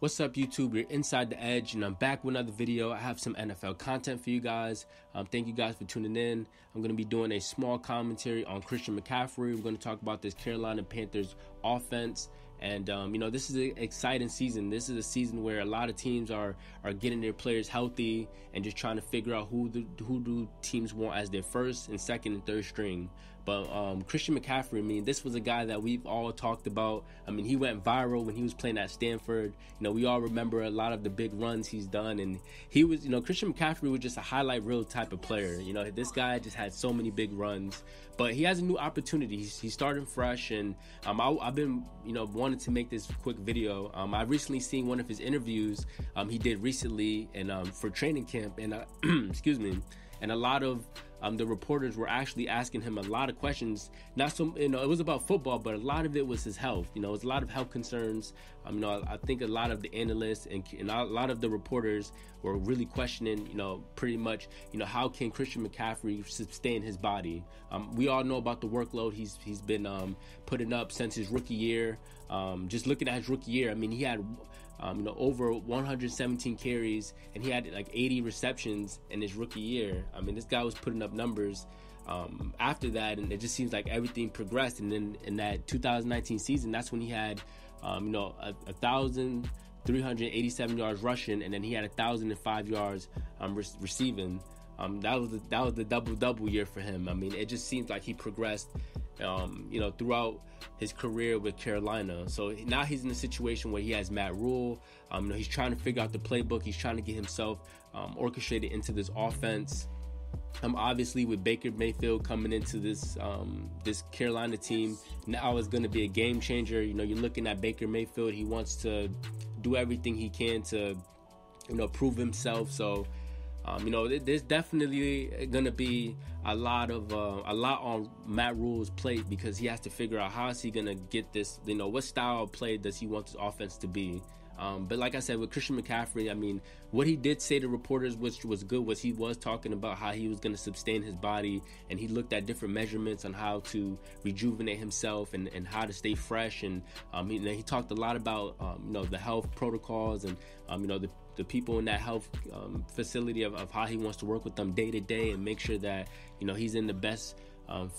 What's up, YouTube? You're Inside the Edge, and I'm back with another video. I have some NFL content for you guys. Thank you guys for tuning in. I'm going to be doing a small commentary on Christian McCaffrey. We're going to talk about this Carolina Panthers offense. And, this is an exciting season. This is a season where a lot of teams are getting their players healthy and just trying to figure out who do teams want as their first and second and third string. But Christian McCaffrey, I mean, this was a guy that we've all talked about. I mean, he went viral when he was playing at Stanford. You know, we all remember a lot of the big runs he's done. And he was, Christian McCaffrey was just a highlight reel type of player. You know, this guy just had so many big runs. But he has a new opportunity. He's starting fresh. And I've been, wanted to make this quick video. I recently seen one of his interviews he did recently and for training camp. And excuse me. And a lot of the reporters were actually asking him a lot of questions. Not so, it was about football, but a lot of it was his health. It was a lot of health concerns. I think a lot of the analysts and a lot of the reporters were really questioning, pretty much, how can Christian McCaffrey sustain his body? We all know about the workload he's been putting up since his rookie year. Just looking at his rookie year, I mean, he had over 117 carries, and he had like 80 receptions in his rookie year. I mean, this guy was putting up numbers after that, and it just seems like everything progressed. And then in that 2019 season, that's when he had 1,387 yards rushing, and then he had 1,005 yards receiving. That was the double-double year for him. I mean, it just seems like he progressed throughout his career with Carolina. So now he's in a situation where he has Matt Rhule. He's trying to figure out the playbook. He's trying to get himself orchestrated into this offense. Obviously, with Baker Mayfield coming into this this Carolina team, now is going to be a game changer. You're looking at Baker Mayfield. He wants to do everything he can to prove himself. So there's definitely going to be a lot on Matt Rhule's plate, because he has to figure out how is he going to get this, what style of play does he want this offense to be. But like I said, with Christian McCaffrey, I mean, what he did say to reporters, which was good, was he was talking about how he was going to sustain his body, and he looked at different measurements on how to rejuvenate himself and how to stay fresh. And he talked a lot about the health protocols and the people in that health facility of how he wants to work with them day to day and make sure that he's in the best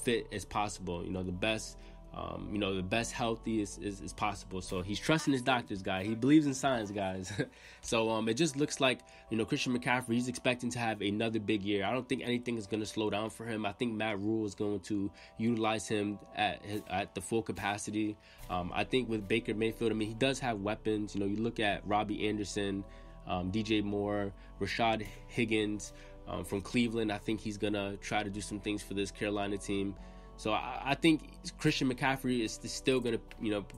fit as possible, the best the best healthy is possible. So he's trusting his doctors, guy. He believes in science, guys. So it just looks like Christian McCaffrey, he's expecting to have another big year. I don't think anything is going to slow down for him. I think Matt Rhule is going to utilize him at the full capacity. I think with Baker Mayfield, I mean, he does have weapons. You look at Robbie Anderson, DJ Moore, Rashad Higgins from Cleveland. I think he's gonna try to do some things for this Carolina team. So I think Christian McCaffrey is still gonna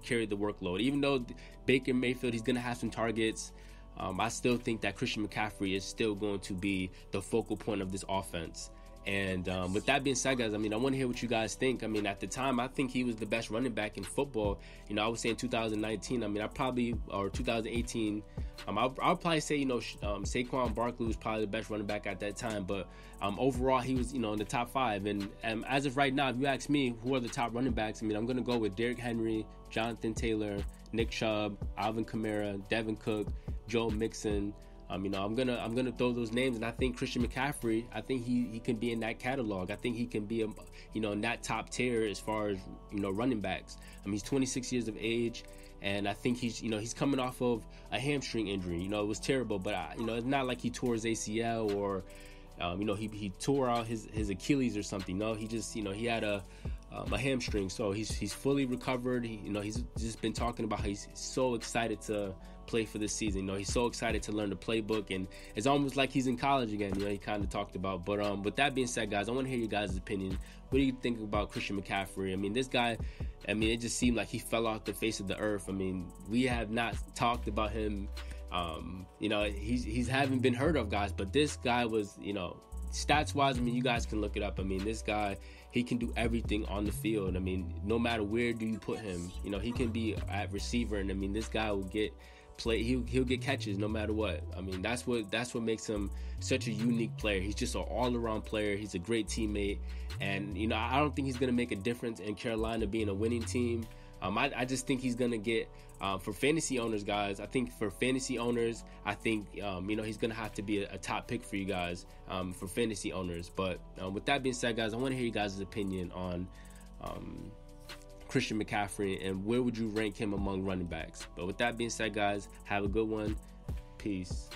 carry the workload. Even though Baker Mayfield, he's gonna have some targets, I still think that Christian McCaffrey is still going to be the focal point of this offense. And with that being said, guys, I mean, I want to hear what you guys think. I mean, at the time, I think he was the best running back in football. I would say in 2019, I mean, 2018, I'll probably say, Saquon Barkley was probably the best running back at that time. But overall, he was, in the top five. And as of right now, if you ask me who are the top running backs, I mean, I'm going to go with Derrick Henry, Jonathan Taylor, Nick Chubb, Alvin Kamara, Devin Cook, Joe Mixon. I'm gonna throw those names, and I think Christian McCaffrey, I think he can be in that catalog. I think he can be in that top tier as far as running backs. He's 26 years of age, and I think he's coming off of a hamstring injury. It was terrible, but it's not like he tore his ACL or he tore out his Achilles or something. No, he just he had a hamstring, so he's fully recovered. He's just been talking about how he's so excited to play for this season. He's so excited to learn the playbook, and it's almost like he's in college again. He kind of talked about. But with that being said, guys, I want to hear your guys' opinion. What do you think about Christian McCaffrey? I mean, this guy, I mean, it just seemed like he fell off the face of the earth. I mean, we have not talked about him. He's haven't been heard of, guys, but this guy was, stats wise, I mean, you guys can look it up. I mean, this guy, he can do everything on the field. I mean, no matter where do you put him, he can be at receiver, and I mean, this guy will get play. He'll get catches no matter what. I mean, that's what makes him such a unique player. He's just an all-around player. He's a great teammate, and I don't think he's gonna make a difference in Carolina being a winning team. I just think he's going to get, for fantasy owners, guys, you know, he's going to have to be a top pick for you guys, for fantasy owners. But with that being said, guys, I want to hear you guys' opinion on Christian McCaffrey and where would you rank him among running backs. But with that being said, guys, have a good one. Peace.